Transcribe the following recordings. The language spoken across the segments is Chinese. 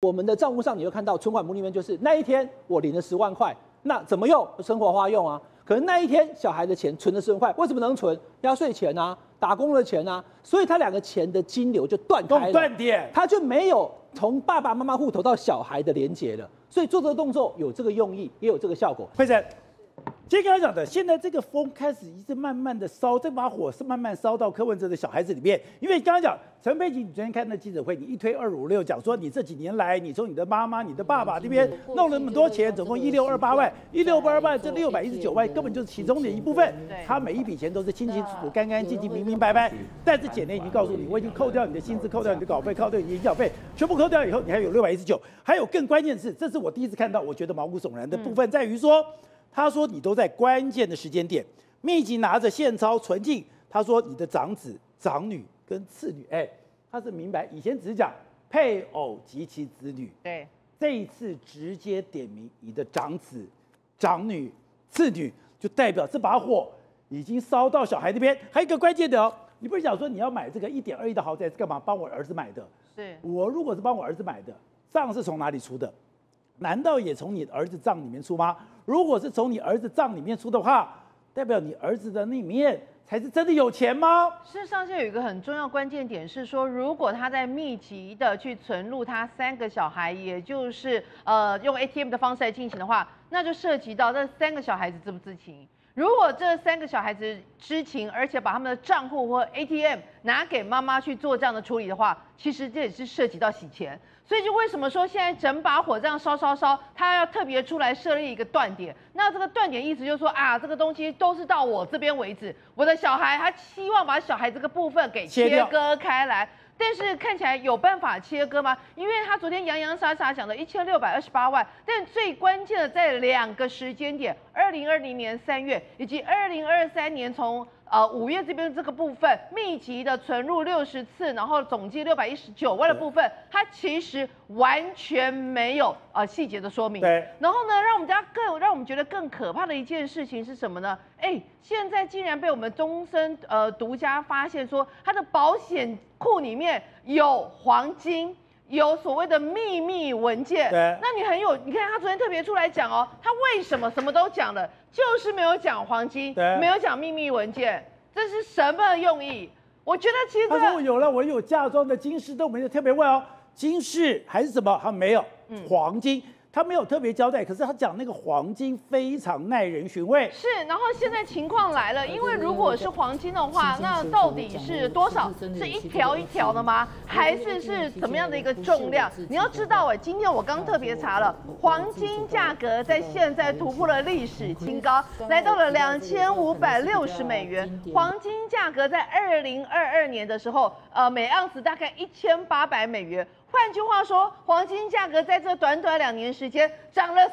我们的账户上你会看到存款簿里面就是那一天我领了10万块，那怎么用？生活花用啊。可能那一天小孩的钱存了10万块，为什么能存？压岁钱啊，打工的钱啊，所以他两个钱的金流就断开了，断点，他就没有从爸爸妈妈户头到小孩的连结了。所以做这个动作有这个用意，也有这个效果。惠珍，今天刚才讲的，现在这个风开始一直慢慢的烧，这把火是慢慢烧到柯文哲的小孩子里面。因为刚才讲陈佩琪，你昨天看那记者会，你一推256，讲说你这几年来，你从你的妈妈、你的爸爸那边弄了那么多钱，总共1628万，1628万这619万根本就是其中的一部分。他每一笔钱都是清清楚楚、干干净净、明明白白。但是简历已经告诉你，我已经扣掉你的薪资、扣掉你的稿费、扣掉你的营养费，全部扣掉以后，你还有619。还有更关键的是，这是我第一次看到，我觉得毛骨悚然的部分在于说。他说：“你都在关键的时间点，密集拿着现钞存进。”他说：“你的长子、长女跟次女，他是明白，以前只讲配偶及其子女，对，这一次直接点名你的长子、长女、次女，就代表这把火已经烧到小孩那边。还有一个关键的哦，你不是讲说你要买这个1.2亿的豪宅是干嘛？帮我儿子买的，是我如果是帮我儿子买的，账是从哪里出的？”难道也从你儿子账里面出吗？如果是从你儿子账里面出的话，代表你儿子的那面才是真的有钱吗？事实上，这有一个很重要关键点是说，如果他在密集的去存入他3个小孩，也就是用 ATM 的方式来进行的话，那就涉及到这3个小孩子知不知情。如果这3个小孩子知情，而且把他们的账户或 ATM 拿给妈妈去做这样的处理的话，其实这也是涉及到洗钱。所以就为什么说现在整把火这样烧，他要特别出来设立一个断点。那这个断点意思就是说啊，这个东西都是到我这边为止，我的小孩他希望把小孩这个部分给切割开来。但是看起来有办法切割吗？因为他昨天洋洋洒洒讲的1628万，但最关键的在2个时间点，2020年3月以及2023年从5月这边这个部分密集的存入60次，然后总计619万的部分，它其实完全没有细节的说明。对。然后呢，让我们觉得更可怕的一件事情是什么呢？现在竟然被我们中生独家发现说，它的保险库里面有黄金，有所谓的秘密文件。对，那你看他昨天特别出来讲哦，他为什么什么都讲了，就是没有讲黄金，没有讲秘密文件，这是什么用意？我觉得其实他说有了，我有嫁妆的金饰，但我没特别问哦，金饰还是什么？他没有，黄金。他没有特别交代，可是他讲那个黄金非常耐人寻味。是，然后现在情况来了，因为如果是黄金的话，那到底是多少？是一条一条的吗？还是怎么样的一个重量？你要知道，今天我刚特别查了，黄金价格在现在突破了历史新高，来到了2560美元。黄金价格在2022年的时候，每盎司大概1800美元。换句话说，黄金价格在这短2年时间涨了42%。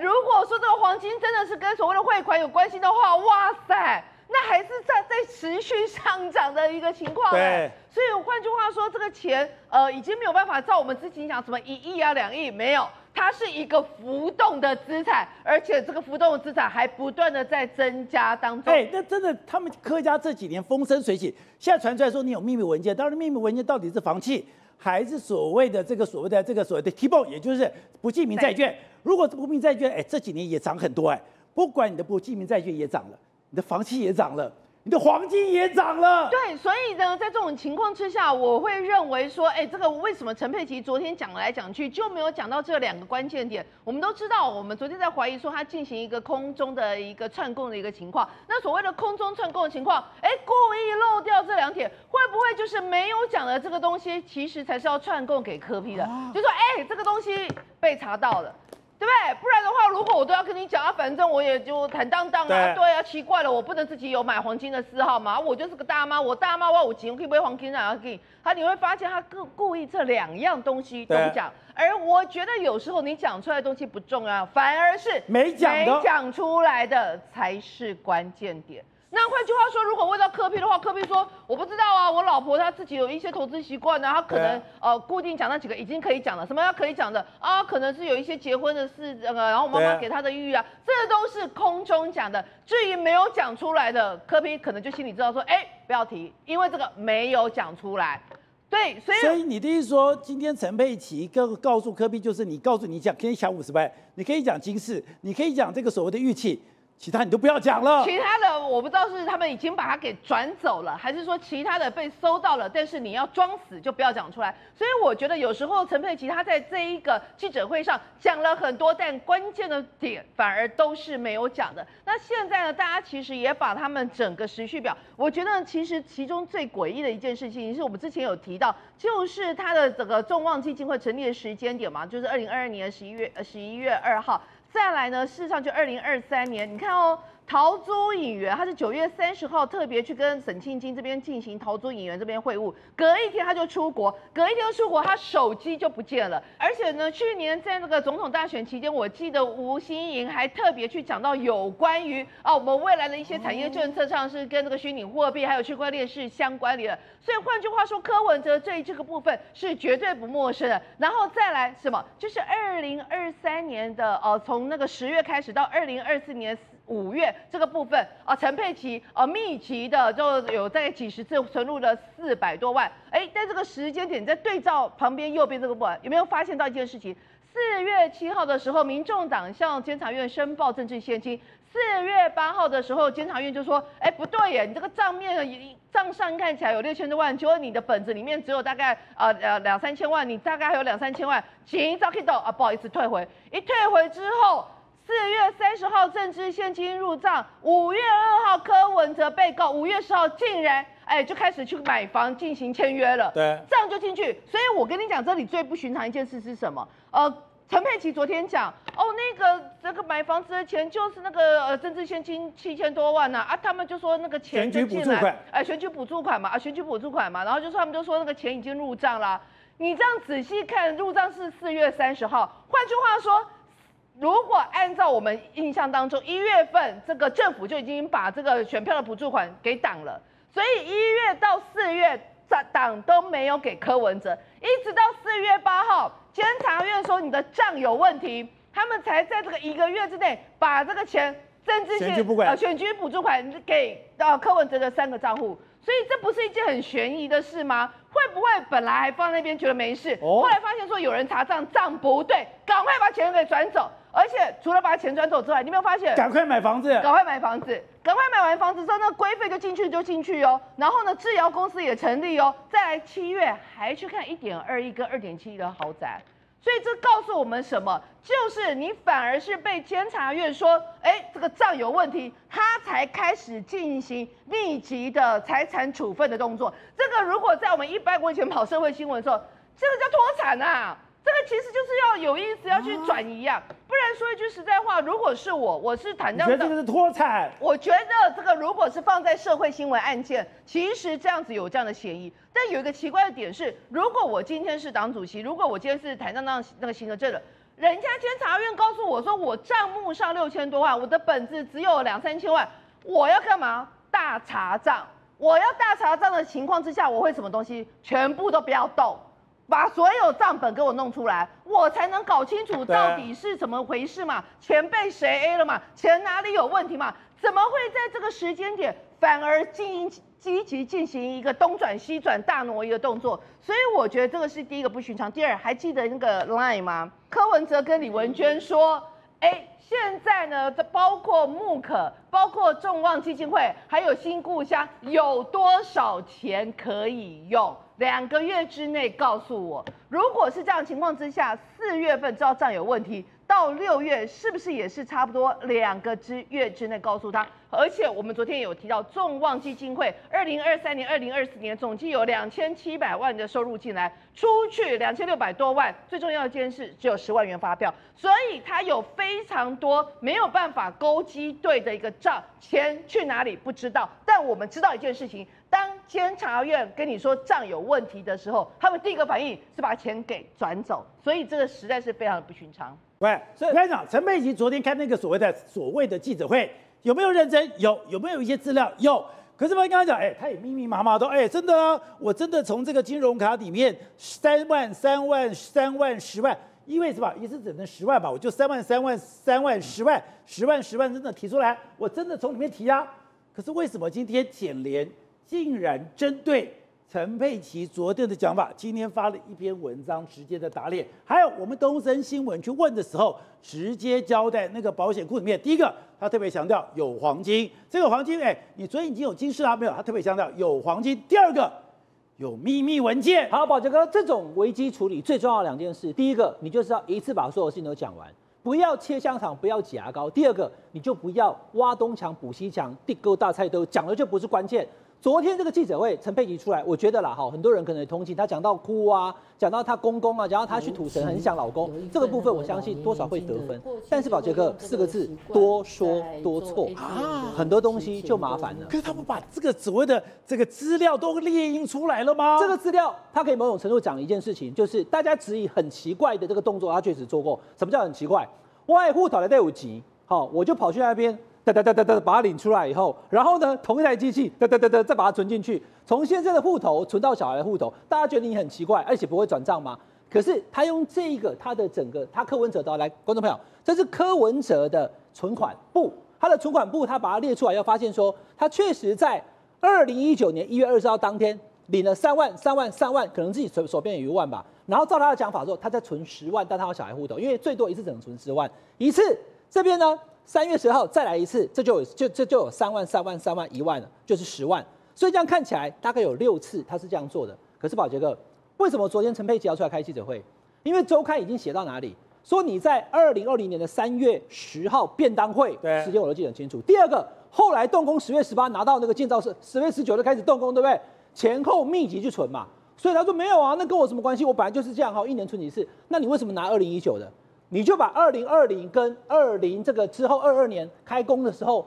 如果说这个黄金真的是跟所谓的汇款有关系的话，哇塞，那还是在持续上涨的一个情况。对。所以换句话说，这个钱已经没有办法照我们之前讲什么1亿啊2亿，没有，它是一个浮动的资产，而且这个浮动的资产还不断的在增加当中。那真的他们柯家这几年风生水起，现在传出来说你有秘密文件，当然秘密文件到底是房契还是所谓的 T-bond， 也就是不记名债券。如果是不记名债券，这几年也涨很多。不管你的不记名债券也涨了，你的房契也涨了，你的黄金也涨了。对，所以呢，在这种情况之下，我会认为说，这个为什么陈佩琪昨天讲来讲去就没有讲到这2个关键点？我们都知道，我们昨天在怀疑说他进行一个空中的一个串供的一个情况。那所谓的空中串供的情况，故意漏掉这2点，会不会就是没有讲的这个东西，其实才是要串供给柯 P 的？就说，这个东西被查到了。对不对？不然的话，如果我都要跟你讲啊，反正我也就坦荡荡啊。对啊，奇怪了，我不能自己有买黄金的嗜好吗？我就是个大妈，我大妈我有钱，我可以买黄金啊，可以。你会发现他故意这2样东西都不讲。而我觉得有时候你讲出来的东西不重要，反而是没讲出来的才是关键点。那换句话说，如果问到柯 P 的话，柯 P 说我不知道啊，我老婆她自己有一些投资习惯啊，她可能固定讲那几个已经可以讲了，什么要可以讲的啊，可能是有一些结婚的事，然后妈妈给她的育啊，这都是空中讲的。至于没有讲出来的，柯 P 可能就心里知道说，不要提，因为这个没有讲出来。对，所以你的意思说，今天陈佩琪告诉柯 P， 就是你讲可以讲50%，你可以讲金饰，你可以讲这个所谓的玉器。 其他你都不要讲了。其他的我不知道是他们已经把它给转走了，还是说其他的被搜到了，但是你要装死就不要讲出来。所以我觉得有时候陈佩琪她在这一个记者会上讲了很多，但关键的点反而都是没有讲的。那现在呢，大家其实也把他们整个时序表，我觉得其实其中最诡异的一件事情是我们之前有提到，就是他的整个众望基金会成立的时间点嘛，就是2022年11月2号。 再来呢，事实上就2023年，你看哦，桃朱影园，他是9月30号特别去跟沈庆京这边进行桃朱影园这边会晤，隔一天他就出国，他手机就不见了。而且呢，去年在那个总统大选期间，我记得吴欣盈还特别去讲到有关于啊我们未来的一些产业政策上是跟这个虚拟货币还有区块链是相关联的。所以换句话说，柯文哲对这个部分是绝对不陌生的。然后再来什么，就是2023年的从 从那个10月开始到2024年5月这个部分啊，陈佩琪密集的就有大概几十次存入了400多万，哎，在这个时间点，你在对照旁边右边这个部分，有没有发现到一件事情？4月7号的时候，民众党向监察院申报政治现金；4月8号的时候，监察院就说，哎，不对耶，你这个账上看起来有6000多万，结果你的本子里面只有大概2、3千万，你大概还有2、3千万，请早给到啊，不好意思退回。一退回之后，4月30号政治现金入账，5月2号柯文哲被告，5月10号竟然就开始去买房进行签约了，对，这样就进去。所以我跟你讲，这里最不寻常一件事是什么？陈佩琪昨天讲，哦，那个买房子的钱就是那个政治现金7000多万啊，他们就说那个钱就进来，选举补助款嘛，然后他们就说那个钱已经入账啦。你这样仔细看，入账是4月30号，换句话说，如果按照我们印象当中，1月份这个政府就已经把这个选票的补助款给挡了，所以1月到4月。 党都没有给柯文哲，一直到4月8号，监察院说你的账有问题，他们才在这个1个月之内把这个钱选举补助款给柯文哲的3个账户，所以这不是一件很悬疑的事吗？会不会本来还放那边觉得没事，后来发现说有人查账不对，赶快把钱给转走。 而且除了把钱转走之外，你有没有发现？赶快买完房子之后，那规费就进去哦。然后呢，制窑公司也成立哦。再来7月还去看1.2亿跟2.7亿的豪宅，所以这告诉我们什么？就是你反而是被监察院说，哎，这个账有问题，他才开始进行密集的财产处分的动作。这个如果在我们100年以前跑社会新闻的时候，这个叫脱产啊。 这个其实就是要有意思，要去转移啊，不然说一句实在话，如果是我是坦荡荡，你觉得这个是脱产？我觉得这个如果是放在社会新闻案件，其实这样子有这样的嫌疑。但有一个奇怪的点是，如果我今天是党主席，如果我今天是坦荡荡那个行政证人，人家监察院告诉我说我账目上6000多万，我的本子只有2、3千万，我要干嘛？大查账。我要大查账的情况之下，我会什么东西？全部都不要动。 把所有账本给我弄出来，我才能搞清楚到底是怎么回事嘛？钱被谁 A 了嘛？钱哪里有问题嘛？怎么会在这个时间点反而积极进行一个东转西转大挪移的动作？所以我觉得这个是第一个不寻常。第二，还记得那个 LINE 吗？柯文哲跟李文娟说：“哎，现在呢，这包括木可，包括众望基金会，还有新故乡，有多少钱可以用？” 2个月之内告诉我，如果是这样的情况之下，4月份知道账有问题，到6月是不是也是差不多2个月之内告诉他？而且我们昨天有提到，众望基金会2023年、2024年总计有2700万的收入进来，出去2600多万，最重要的一件事只有10万元发票，所以他有非常多没有办法勾稽对的一个账，钱去哪里不知道，但我们知道一件事情。 当监察院跟你说账有问题的时候，他们第一个反应是把钱给转走，所以这个实在是非常的不寻常。喂，所以班长，陈佩琪昨天开那个所谓的记者会，有没有认真？有，有没有一些资料？有。可是我刚刚讲，他也密密麻麻的，真的啊，我真的从这个金融卡里面3万、3万、3万、10万。 因为是吧，一次只能10万吧，我就3万、3万、3万、10万、10万、10万真的提出来，我真的从里面提啊。可是为什么今天检联？ 竟然针对陈佩琪昨天的讲法，今天发了一篇文章，直接的打脸。还有我们东森新闻去问的时候，直接交代那个保险库里面，第一个他特别强调有黄金，这个黄金，你昨天已经有金饰啦没有？他特别强调有黄金。第二个。 有秘密文件。好，宝杰哥，这种危机处理最重要的两件事，第一个，你就是要一次把所有事情都讲完，不要切香肠，不要挤牙膏；第二个，你就不要挖东墙补西墙，地沟大菜都讲了就不是关键。昨天这个记者会，陈佩琪出来，我觉得啦，哈，很多人可能也同情，他讲到哭啊，讲到她公公啊，讲到她去土城很想老公，这个部分我相信多少会得分。但是宝杰哥四个字，多说多错啊，很多东西就麻烦了。可是他们把这个所谓的这个资料都列印出来了吗？这个资料，他可以某种程度讲一件事情，就是大家质疑很奇怪的这个动作，他确实做过。什么叫很奇怪？外户讨来队伍急，好，我就跑去那边。 把它领出来以后，然后呢，同一台机器，再把它存进去，从先生的户头存到小孩的户头，大家觉得你很奇怪，而且不会转账吗？可是他用这一个他的整个他柯文哲的来，观众朋友，这是柯文哲的存款簿，他的存款簿他把它列出来，要发现说他确实在2019年1月20号当天领了3万、3万、3万，可能自己手边有1万吧，然后照他的讲法说他在存10万，但他有小孩户头，因为最多一次只能存10万一次，这边呢。 3月10号再来一次，这就有3万、3万、3万、1万了，就是10万。所以这样看起来大概有6次他是这样做的。可是宝杰哥，为什么昨天陈佩琪要出来开记者会？因为周刊已经写到哪里，说你在2020年的3月10号便当会时间我都记得很清楚。第二个，后来动工10月18拿到那个建造是10月19就开始动工，对不对？前后密集去存嘛。所以他说没有啊，那跟我什么关系？我本来就是这样哈，一年存几次？那你为什么拿2019的？ 你就把2020跟20这个之后22年开工的时候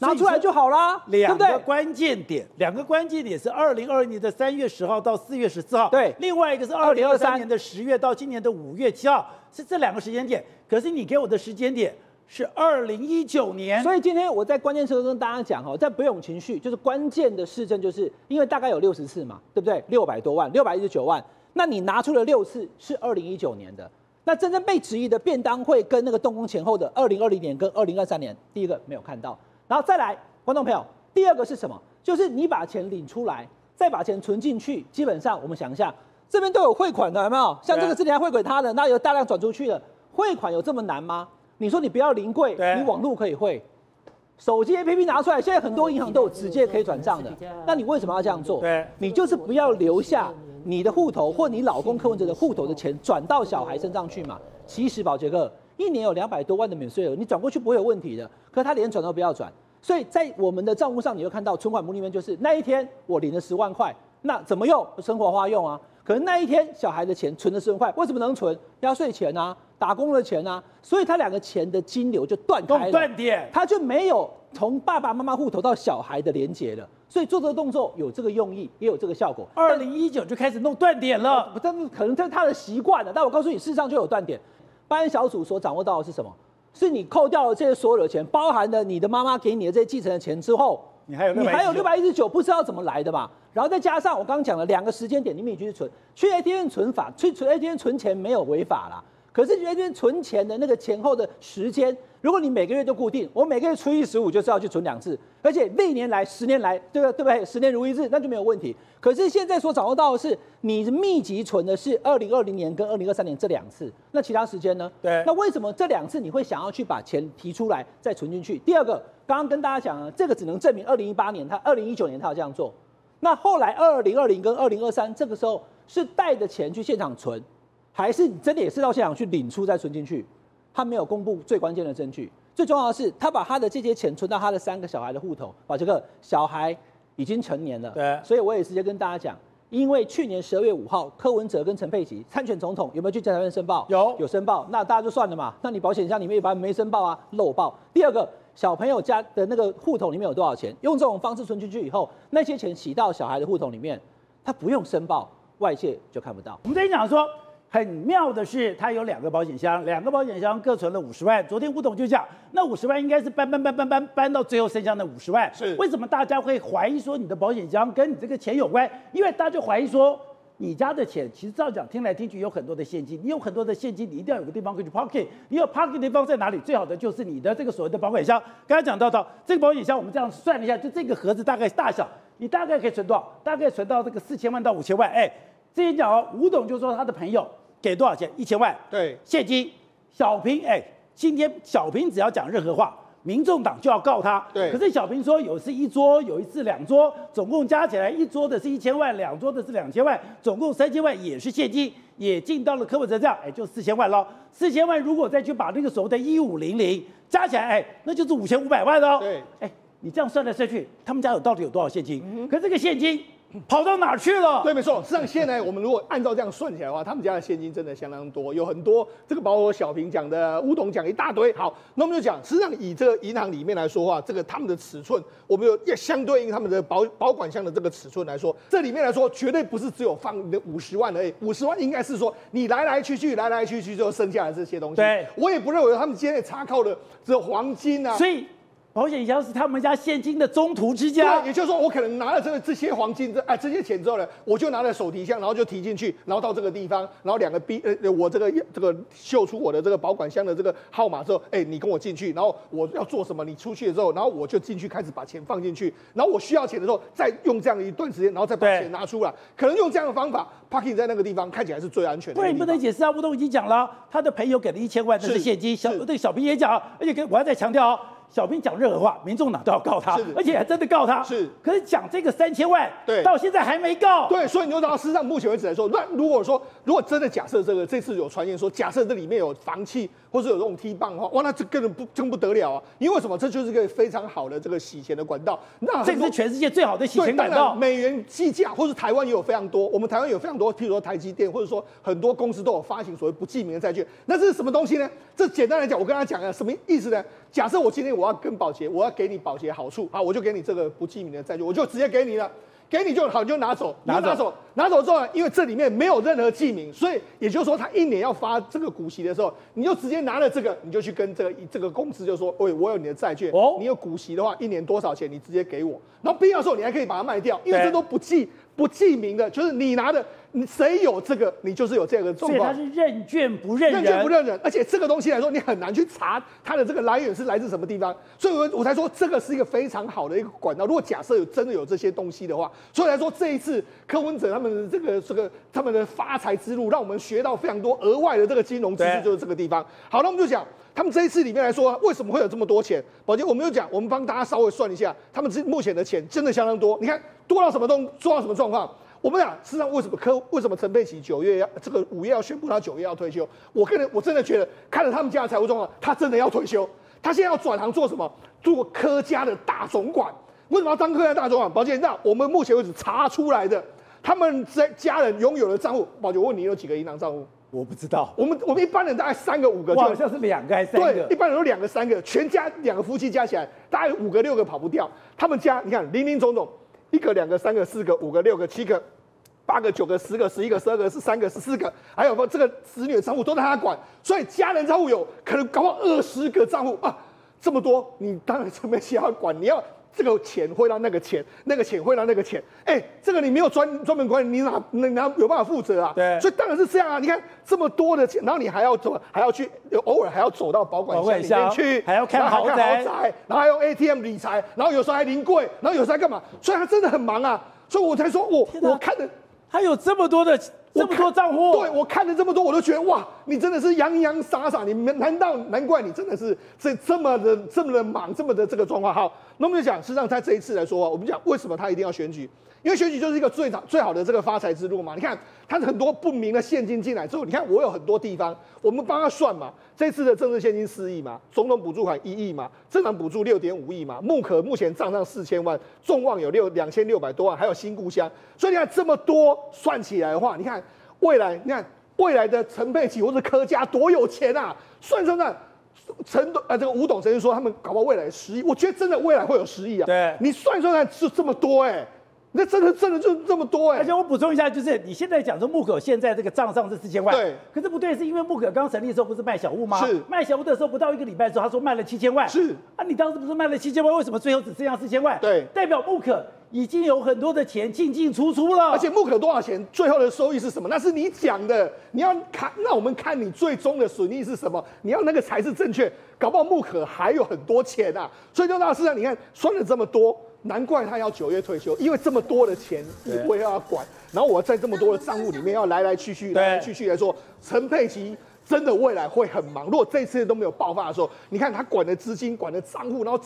拿出来就好啦，对不对？两个关键点，两个关键点是2020年的3月10号到4月14号，对。另外一个是2023年的10月到今年的5月7号，是这两个时间点。可是你给我的时间点是2019年，所以今天我在关键时刻跟大家讲哦，在不用情绪，就是关键的市政，就是因为大概有60次嘛，对不对？600多万，619万，那你拿出了6次是2019年的。 那真正被质疑的便当会跟那个动工前后的2020年跟2023年，第一个没有看到，然后再来，观众朋友，第二个是什么？就是你把钱领出来，再把钱存进去，基本上我们想一下，这边都有汇款的，有没有？像这个之前汇给他的，那有大量转出去的，汇款有这么难吗？你说你不要临柜，你网络可以汇，手机 APP 拿出来，现在很多银行都有直接可以转账的，那你为什么要这样做？你就是不要留下。 你的户头或你老公柯文哲的户头的钱转到小孩身上去嘛？其实宝杰哥一年有200多万的免税额，你转过去不会有问题的。可他连转都不要转，所以在我们的账户上，你会看到存款簿里面就是那一天我领了10万块，那怎么用？生活花用啊。可能那一天小孩的钱存了10万块，为什么能存？压岁钱啊，打工的钱啊，所以他两个钱的金流就断开了，断点，他就没有从爸爸妈妈户头到小孩的连结了。 所以做这个动作有这个用意，也有这个效果。2019就开始弄断点了，但是可能这是他的习惯了。但我告诉你，事实上就有断点。办案小组所掌握到的是什么？是你扣掉了这些所有的钱，包含了你的妈妈给你的这些继承的钱之后，你还有619不知道怎么来的嘛？然后再加上我刚刚讲了两个时间点，你们也去存，去 ATM 存法，去存 ATM 存钱没有违法啦。可是 ATM 存钱的那个前后的时间。 如果你每个月都固定，我每个月除以15就是要去存2次，而且历年来10年来，对不对？10年如一日，那就没有问题。可是现在所掌握到的是，你密集存的是2020年跟2023年这2次，那其他时间呢？对。那为什么这2次你会想要去把钱提出来再存进去？第二个，刚刚跟大家讲啊，这个只能证明2018年他、2019年他要这样做。那后来2020跟2023这个时候是带着钱去现场存，还是你真的也是到现场去领出再存进去？ 他没有公布最关键的证据，最重要的是他把他的这些钱存到他的3个小孩的户头。把这个小孩已经成年了，对，所以我也直接跟大家讲，因为去年12月5号，柯文哲跟陈佩琪参选总统，有没有去检察院申报？有申报，那大家就算了嘛。那你保险箱里面一般没申报啊，漏报。第二个，小朋友家的那个户头里面有多少钱？用这种方式存进去以后，那些钱洗到小孩的户头里面，他不用申报，外界就看不到。我们之前讲说。 很妙的是，他有2个保险箱，2个保险箱各存了50万。昨天吴董就讲，那50万应该是搬到最后剩下那50万。是为什么大家会怀疑说你的保险箱跟你这个钱有关？因为大家就怀疑说你家的钱，其实照讲听来听去有很多的现金，你有很多的现金，你一定要有个地方可以去 pocket。你有 pocket 的地方在哪里？最好的就是你的这个所谓的保险箱。刚才讲到这个保险箱，我们这样算了一下，就这个盒子大概大小。你大概可以存多少？大概存到这个4000万到5000万。哎，之前讲哦，吴董就说他的朋友给多少钱？1000万，对，现金。小平哎，今天小平只要讲任何话，民众党就要告他。对，可是小平说有一次一桌，有一次两桌，总共加起来一桌的是1000万，两桌的是2000万，总共3000万也是现金，也进到了柯文哲账，哎，就4000万喽。4000万如果再去把那个所谓的1500加起来，哎，那就是5500万喽。对，哎。你这样算来算去，他们家有到底有多少现金？可这个现金跑到哪去了？对，没错。实际上，现在我们如果按照这样算起来的话，他们家的现金真的相当多，有很多。这个包括小平讲的，吴董讲一大堆。好，那我们就讲，实际上以这个银行里面来说话，这个他们的尺寸，我们有相对应他们的保管箱的这个尺寸来说，这里面来说，绝对不是只有放你的50万而已。50万应该是说你来来去去就剩下的这些东西。对，我也不认为他们今天查扣的只有黄金啊。所以。保险箱是他们家现金的中途之家，也就是说，我可能拿了这些黄金这些钱之后呢，我就拿了手提箱，然后就提进去，然后到这个地方，然后我这个秀出我的这个保管箱的这个号码之后，哎，你跟我进去，然后我要做什么？你出去的时候，然后我就进去开始把钱放进去，然后我需要钱的时候再用这样一段时间，然后再把钱拿出来，可能用这样的方法 ，parking 在那个地方看起来是最安全的。对，你不能解释啊，吴董已经讲了，他的朋友给了1000万，这是现金。小平也讲，而且我要再强调哦。小平讲任何话，民众党都要告他，而且还真的告他。是，可是讲这个3000万，对，到现在还没告。对，所以你就知道，事实上目前为止来说，那如果真的假设这次有传言说，假设这里面有房契或是有这种踢棒的话，哇，那这根本更不得了啊！因为什么？这就是一个非常好的这个洗钱的管道。那这是全世界最好的洗钱管道。美元计价，或是台湾也有非常多，我们台湾有非常多，譬如说台积电，或者说很多公司都有发行所谓不记名的债券。那这是什么东西呢？这简单来讲，我跟他讲啊，什么意思呢？假设我今天我要给你保洁好处啊，我就给你这个不记名的债券，我就直接给你了，给你就好，你就拿走之后呢，因为这里面没有任何记名，所以也就是说，他一年要发这个股息的时候，你就直接拿了这个，你就去跟这个公司就说，喂，我有你的债券，哦，你有股息的话，一年多少钱，你直接给我，然后必要的时候你还可以把它卖掉，因为这都不记名的，就是你拿的。你谁有这个，你就是有这个状况。所以他是认券不认人，认券不认人，而且这个东西来说，你很难去查它的这个来源是来自什么地方。所以我才说这个是一个非常好的一个管道。如果假设真的有这些东西的话，所以来说这一次柯文哲他们的这个他们的发财之路，让我们学到非常多额外的这个金融知识，就是这个地方。好，那我们就讲。他们这一次里面来说，为什么会有这么多钱？宝杰，我们就讲，我们帮大家稍微算一下，他们目前的钱真的相当多。你看多到什么状况？我们讲，事实上为什么陈佩琪5月要宣布他9月要退休？我真的觉得看了他们家的财务状况，他真的要退休。他现在要转行做什么？做柯家的大总管。为什么要当柯家大总管？宝杰，那我们目前为止查出来的，他们家人拥有的账户，宝杰，我问你有几个银行账户？我不知道，我们一般人大概3个5个，好像是2个还是3个，对，一般人都2个3个，全家2个夫妻加起来大概5个6个跑不掉。他们家你看，林总，1个2个3个4个5个6个7个8个9个10个11个12个13个14个，还有这个子女的账户都在他管，所以家人账户有可能搞到20个账户啊，这么多，你当然准备需要管，你要。这个钱会让那个钱，那个钱会让那个钱，哎，这个你没有专门管理，你哪有办法负责啊？对，所以当然是这样啊。你看这么多的钱，然后你还要去，偶尔还要走到保管箱里面去，还要看豪宅，然后还用 ATM 理财，然后有时候还临柜，然后有时候还干嘛？所以他真的很忙啊。所以我才说我看的还有这么多账户，对，我看了这么多，我都觉得哇，你真的是洋洋洒洒，你难怪你真的是这么的忙，这么的这个状况。好，那我们就讲，实际上在这一次来说啊，我们讲为什么他一定要选举，因为选举就是一个最好的这个发财之路嘛。你看他很多不明的现金进来之后，你看我有很多地方，我们帮他算嘛，这次的政治现金4亿嘛，总统补助款1亿嘛，政党补助6.5亿嘛，目前账上4000万，众望有2600多万，还有新故乡，所以你看这么多算起来的话，你看。你看未来的陈佩琪或者柯家多有钱啊！算，这个吴董曾经说他们搞不好未来10亿，我觉得真的未来会有10亿啊！对，你算就这么多哎、欸，那真的就这么多哎、欸！而且我补充一下，就是你现在讲说木可现在这个账上是4000万，对，可是不对，是因为木可刚成立的时候不是卖小物吗？是卖小物的时候不到1个礼拜的时候，他说卖了7000万，是啊，你当时不是卖了7000万，为什么最后只剩下4000万？对，代表木可。已经有很多的钱进出了，而且木可多少钱，最后的收益是什么？那是你讲的，你要看，那我们看你最终的损益是什么，你要那个才是正确。搞不好木可还有很多钱啊，所以就大事实上你看算了这么多，难怪他要9月退休，因为这么多的钱我也要管，然后我在这么多的账户里面要来去去来说，陈佩琪。 真的未来会很忙。如果这次都没有爆发的时候，你看他管的资金、管的账户，然后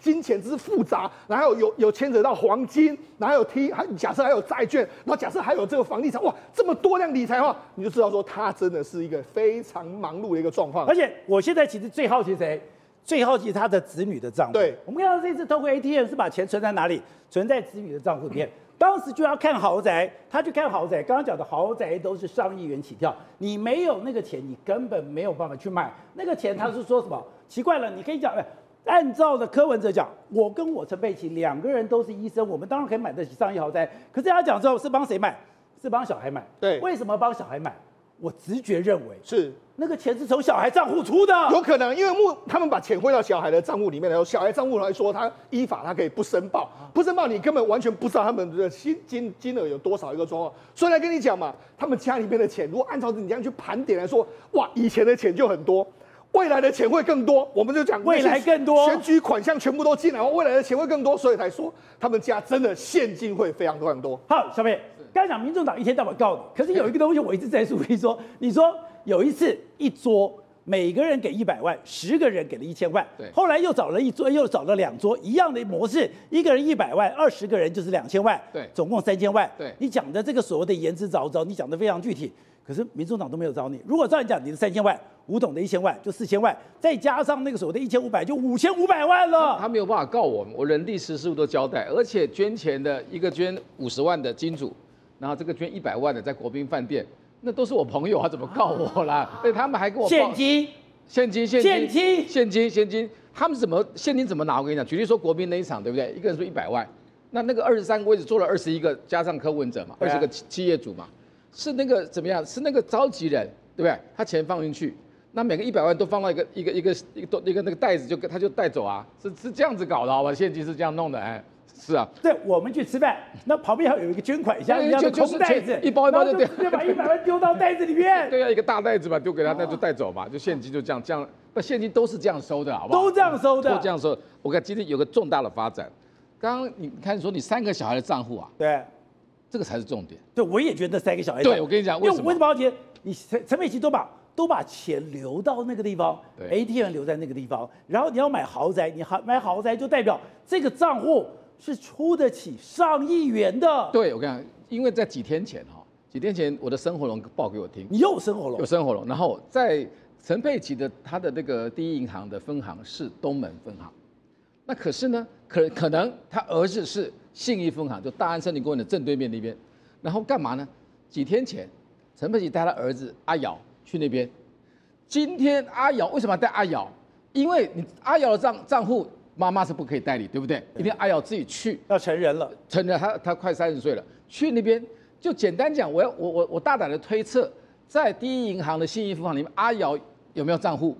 金钱之复杂，然后有牵扯到黄金，然后假设还有债券，然后假设还有这个房地产，哇，这么多量理财的话，你就知道说他真的是一个非常忙碌的一个状况。而且我现在其实最好奇谁？最好奇他的子女的账户。对，我们看到这次透过 ATM 是把钱存在哪里？存在子女的账户里面。当时就要看豪宅，他去看豪宅。刚刚讲的豪宅都是上亿元起跳，你没有那个钱，你根本没有办法去买。那个钱他是说什么？奇怪了，你可以讲，按照的柯文哲讲，我跟我陈佩琪两个人都是医生，我们当然可以买得起上亿豪宅。可是他讲之后是帮谁买？是帮小孩买。对，为什么帮小孩买？我直觉认为是。 那个钱是从小孩账户出的，有可能，因为他们把钱汇到小孩的账户里面，然后小孩账户来说，他依法他可以不申报，不申报你根本完全不知道他们的金额有多少一个状况。所以来跟你讲嘛，他们家里面的钱，如果按照你这样去盘点来说，哇，以前的钱就很多，未来的钱会更多。我们就讲未来更多，选举款项全部都进来，未来的钱会更多，所以才说他们家真的现金会非常非常多。好，小美，刚讲民众党一天到晚告你，可是有一个东西我一直在说，你说。 有一次一桌，每个人给100万，10个人给了1千万。对，后来又找了一桌，又找了2桌，一样的模式，一个人100万，20个人就是2千万。对，总共3千万。对，你讲的这个所谓的言之凿凿，你讲的非常具体，可是民众党都没有找你。如果照你讲，你的3千万，吴董的1千万就4千万，再加上那个所谓的1500，就5500万了。他没有办法告我们，我人力实事都交代，而且捐钱的一个捐50万的金主，然后这个捐100万的在国宾饭店。 那都是我朋友啊，怎么告我啦？对，他们还跟我现金，他们现金怎么拿？我跟你讲，举例说国宾那一场，对不对？一个人说100万，那个23个位置坐了21个，加上柯文哲嘛，20个企业主嘛，是那个怎么样？是那个召集人，对不对？他钱放进去，那每个100万都放到一个那个袋子，他就带走啊，是这样子搞的，好吧？现金是这样弄的，哎。 是啊，对，我们去吃饭，那旁边还有一个捐款箱，一样的空袋子，一包一包就直接把100万丢到袋子里面。对啊，一个大袋子嘛，丢给他，那就带走嘛，就现金就这样，那现金都是这样收的，好不好？都这样收的，都这样收。我看今天有个重大的发展，刚刚你看说你3个小孩的账户啊，对，这个才是重点。对，我也觉得3个小孩。对，我跟你讲，为什么而且你陈佩琪都把钱留到那个地方 ，ATM 留在那个地方，然后你要买豪宅，你买豪宅就代表这个账户。 是出得起上亿元的。对，我跟你讲，因为在几天前我的生活龙报给我听，你又生活龙，有生活龙。然后在陈佩琪的他的那个第一银行的分行是东门分行，那可是呢，可能他儿子是信义分行，就大安森林公园的正对面那边。然后干嘛呢？几天前，陈佩琪带他儿子阿瑶去那边。今天阿瑶为什么要带阿瑶？因为你阿瑶的账户。 妈妈是不可以代理，对不对？一定阿瑶自己去，要成人了。成人，他快30岁了，去那边就简单讲，我大胆的推测，在第一银行的信义分行里面，阿瑶有没有账户？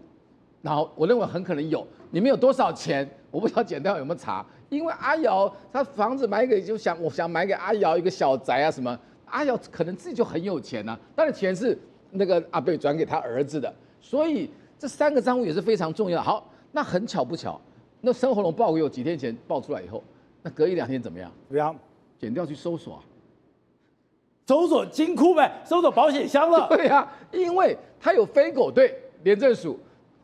然后我认为很可能有，里面有多少钱，我不知道简单有没有查，因为阿瑶她房子买给就想，我想买给阿瑶一个小宅啊什么，阿瑶可能自己就很有钱啊，但是钱是那个阿贝转给他儿子的，所以这3个账户也是非常重要的。好，那很巧不巧。 那生活龙报给我几天前报出来以后，那隔1、2天怎么样？怎么样？剪掉去搜索、啊，搜索金库呗，搜索保险箱了。对呀、啊，因为他有飞狗队廉政署，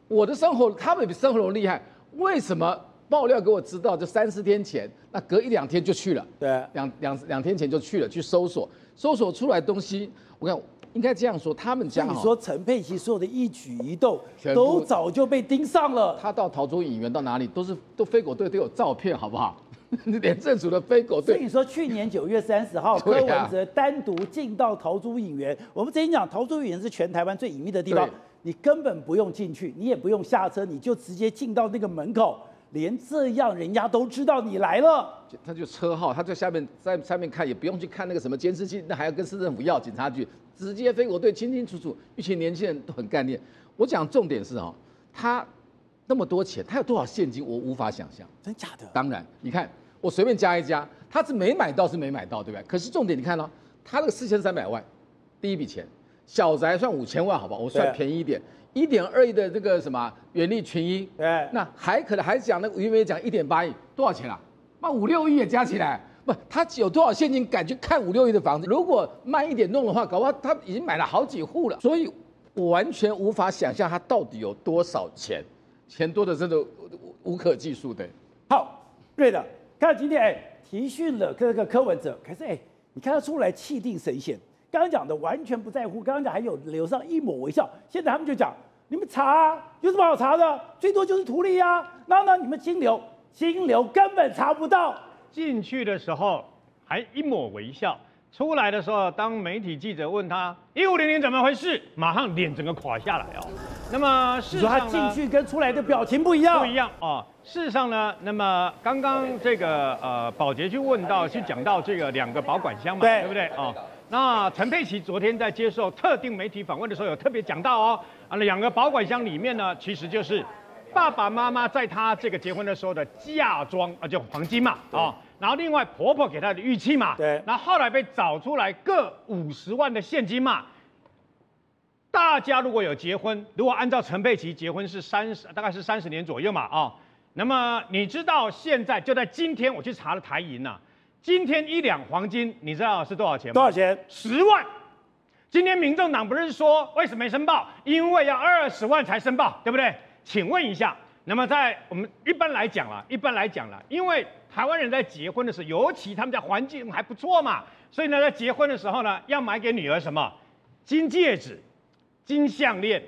我的生活他们比生活龙厉害。为什么爆料给我知道？就3、4天前，那隔1、2天就去了。对，两天前就去了去搜索，搜索出来的东西，我看。 应该这样说，他们家你说陈佩琪所有的一举一动都早就被盯上了。他到桃竹影园到哪里都飞狗队都有照片，好不好？廉政署的飞狗队。所以说去年9月30号，柯文哲单独进到桃竹影园。我们之前讲桃竹影园是全台湾最隐秘的地方，你根本不用进去，你也不用下车，你就直接进到那个门口，连这样人家都知道你来了。他就车号，他在下面看，也不用去看那个什么监视器，那还要跟市政府要警察局。 直接飞狗队清清楚楚，一群年轻人都很干练。我讲重点是哦，他那么多钱，他有多少现金，我无法想象。真假的？当然，你看我随便加一加，他是没买到，对不对？可是重点你看哦，他那个4300万，第一笔钱，小宅算5千万，好不好？我算便宜一点，1.2亿的这个什么元利群英，对，那还可能还讲那个余梅讲1.8亿，多少钱啊？那5-6亿也加起来，不，他有多少现金敢去看5-6亿的房子？如果慢一点弄的话，搞不好他已经买了好几户了。所以我完全无法想象他到底有多少钱，钱多的真的无可计数的。好，对的，看到今天提讯了这个柯文哲，可是你看他出来气定神闲，刚刚讲的完全不在乎，刚刚讲还有留上一抹微笑，现在他们就讲你们查啊，有什么好查的？最多就是图利啊，然后呢你们金流。 金流根本查不到，进去的时候还一抹微笑，出来的时候，当媒体记者问他1500怎么回事，马上脸整个垮下来哦。那么事实上呢，他进去跟出来的表情不一样，不一样啊。事实上呢，那么刚刚这个宝洁去问到，去讲到这个两个保管箱嘛，对不对啊？那陈佩琪昨天在接受特定媒体访问的时候，有特别讲到哦，两个保管箱里面呢，其实就是。 爸爸妈妈在他这个结婚的时候的嫁妆啊，就黄金嘛啊，然后另外婆婆给他的玉器嘛，对，然后后来被找出来各50万的现金嘛。大家如果有结婚，如果按照陈佩琪结婚是大概是30年左右嘛啊，那么你知道现在就在今天我去查了台银呐、啊，今天1两黄金你知道是多少钱吗？多少钱？10万。今天民众党不是说为什么没申报？因为要20万才申报，对不对？ 请问一下，那么在我们一般来讲啦，因为台湾人在结婚的时候，尤其他们家环境还不错嘛，所以呢，在结婚的时候呢，要买给女儿什么？金戒指、金项链、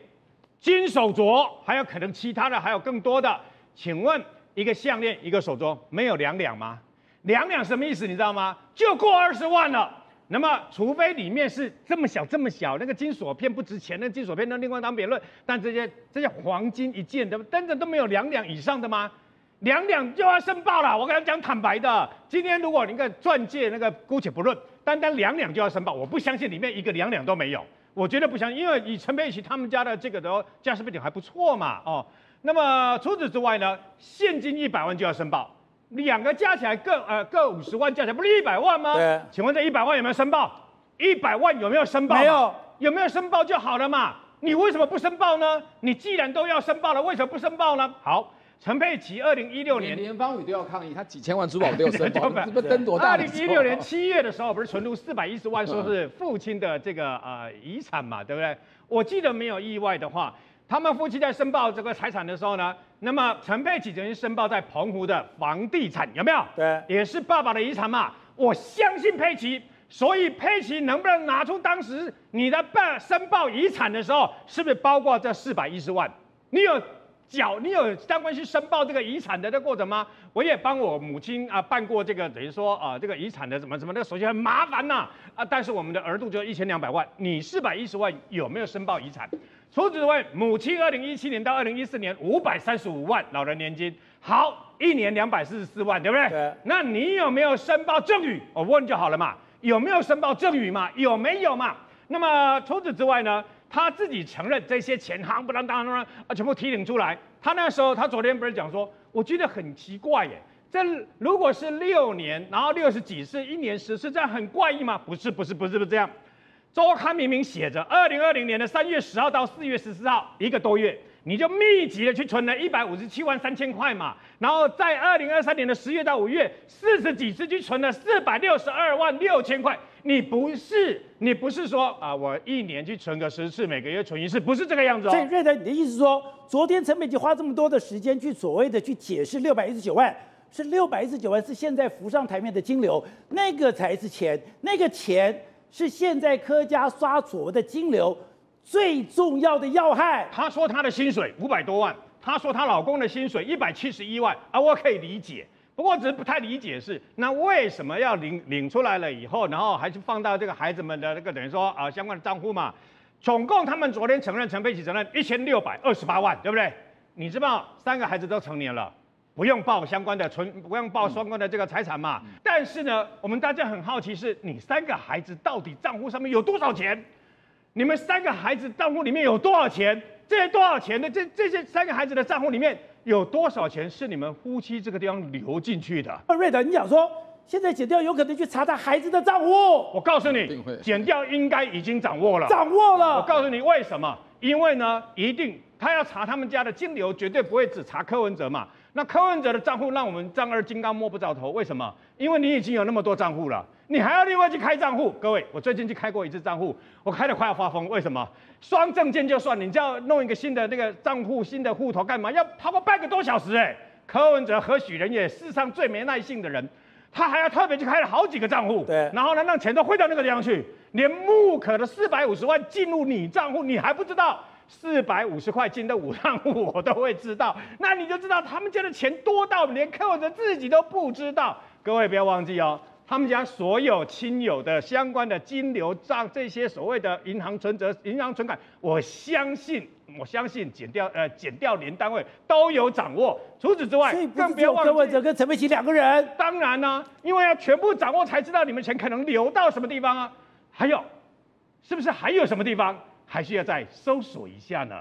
金手镯，还有可能其他的还有更多的。请问一个项链、一个手镯没有2两吗？2两什么意思？你知道吗？就过20万了。 那么，除非里面是这么小，那个金锁片不值钱，那金锁片那另外当别论。但这些黄金一件的，真的都没有2两以上的吗？2两就要申报了。我跟他讲坦白的，今天如果你看钻戒那个姑且不论，单单2两就要申报，我不相信里面一个2两都没有，我绝对不相信，因为以陈佩琪他们家的这个的家世背景还不错嘛，哦。那么除此之外呢，现金100万就要申报。 2个加起来各50万，加起来不是100万吗？对。请问这100万有没有申报？100万有没有申报？没有。有没有申报就好了嘛？你为什么不申报呢？你既然都要申报了，为什么不申报呢？好，陈佩琪2016年连方宇都要抗议，他几千万珠宝都有申报，你们登多大？2016年7月的时候，不是存入410万，说是父亲的这个遗产嘛，对不对？我记得没有意外的话。 他们夫妻在申报这个财产的时候呢，那么陈佩琪曾经申报在澎湖的房地产，有没有？对，也是爸爸的遗产嘛。我相信佩琪，所以佩琪能不能拿出当时你在申报遗产的时候，是不是包括这410万？你有相关去申报这个遗产的这过程吗？我也帮我母亲啊办过这个，等于说啊这个遗产的怎么那个手续很麻烦呐啊，但是我们的额度就1200万，你410万有没有申报遗产？ 除此之外，母亲2017年到2014年535万老人年金，好，1年244万，对不对？对。那你有没有申报赠与？我问就好了嘛，有没有申报赠与嘛？有没有嘛？那么除此之外呢，他自己承认这些钱夯不啷当啊，全部提领出来。他那时候，他昨天不是讲说，我觉得很奇怪耶，这如果是6年，然后60几次，1年10次，这样很怪异吗？不是这样。 周刊明明写着2020年的3月10号到4月14号，1个多月，你就密集的去存了157万3千块嘛，然后在2023年的10月到5月，40几次去存了462万6千块。你不是说啊，我1年去存个10次，每个月存1次，不是这个样子哦。所以瑞德，你的意思说，昨天陈美琪花这么多的时间去所谓的去解释619万？ 是619万是现在浮上台面的金流，那个才是钱，那个钱。 是现在柯家刷所谓的金流最重要的要害。她说她的薪水500多万，她说她老公的薪水171万啊，我可以理解。不过只是不太理解是，那为什么要领出来了以后，然后还去放到这个孩子们的那个等于说啊相关的账户嘛？总共他们昨天承认，陈佩琪承认1628万，对不对？你知道3个孩子都成年了。 不用报相关的这个财产嘛，但是呢，我们大家很好奇是，你3个孩子到底账户上面有多少钱？你们3个孩子账户里面有多少钱？这些多少钱的这些3个孩子的账户里面有多少钱是你们夫妻这个地方流进去的？瑞德，你讲说现在检调有可能去查他孩子的账户。我告诉你，检调应该已经掌握了。掌握了。我告诉你为什么？因为呢，一定他要查他们家的金流，绝对不会只查柯文哲嘛。那柯文哲的账户让我们丈二金刚摸不着头，为什么？因为你已经有那么多账户了，你还要另外去开账户。各位，我最近去开过一次账户，我开得快要发疯。为什么？双证件就算，你就要弄一个新的那个账户、新的户头干嘛？要超过半个多小时哎、欸。柯文哲何许人也？世上最没耐性的人。 他还要特别去开了好几个账户，对，然后呢，让钱都汇到那个地方去，连木可的450万进入你账户，你还不知道，450块进的我账户我都会知道，那你就知道他们家的钱多到连柯文哲自己都不知道。各位不要忘记哦，他们家所有亲友的相关的金流账，这些所谓的银行存折、银行存款，我相信检调连单位都有掌握。除此之外，更别忘了柯文哲跟陈佩琪两个人。当然呢、啊，因为要全部掌握才知道你们钱可能流到什么地方啊。还有，是不是还有什么地方还需要再搜索一下呢？